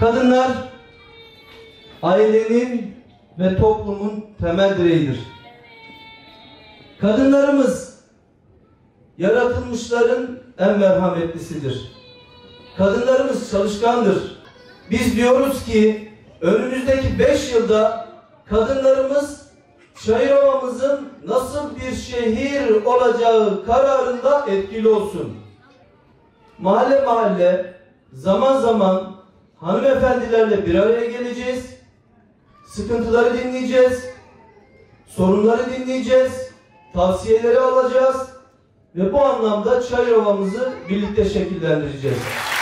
Kadınlar ailenin ve toplumun temel direğidir. Kadınlarımız yaratılmışların en merhametlisidir. Kadınlarımız çalışkandır. Biz diyoruz ki önümüzdeki 5 yılda kadınlarımız Çayırova'mızın nasıl bir şehir olacağı kararında etkili olsun. Mahalle mahalle, zaman zaman hanımefendilerle bir araya geleceğiz. Sıkıntıları dinleyeceğiz. Sorunları dinleyeceğiz. Tavsiyeleri alacağız. Ve bu anlamda Çayırova'mızı birlikte şekillendireceğiz.